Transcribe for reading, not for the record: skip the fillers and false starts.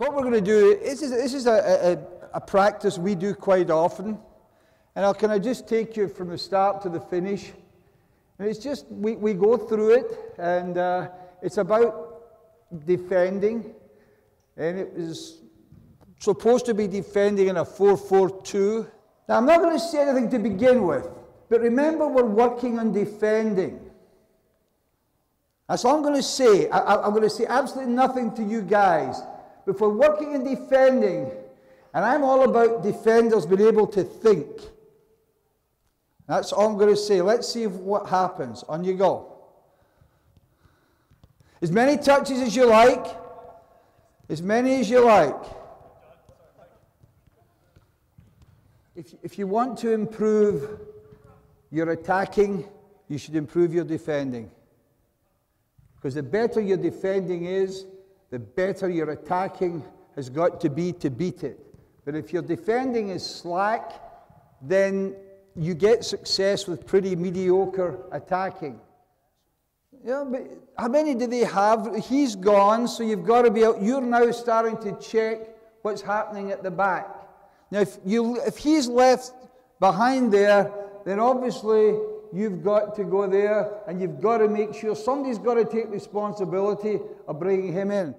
So what we're going to do, this is a practice we do quite often. And can I just take you from the start to the finish? And it's just, we go through it, and it's about defending. And it was supposed to be defending in a 4-4-2. Now, I'm not going to say anything to begin with, but remember, we're working on defending. That's all I'm going to say. I'm going to say absolutely nothing to you guys. But if we're working in defending, and I'm all about defenders being able to think. That's all I'm going to say. Let's see what happens. On you go. As many touches as you like. As many as you like. If you want to improve your attacking, you should improve your defending. Because the better your defending is, the better your attacking has got to be to beat it. But if your defending is slack, then you get success with pretty mediocre attacking. Yeah, but how many do they have? He's gone, so you've got to be out. You're now starting to check what's happening at the back. Now, if he's left behind there, then obviously you've got to go there, and you've got to make sure somebody's got to take responsibility of bringing him in.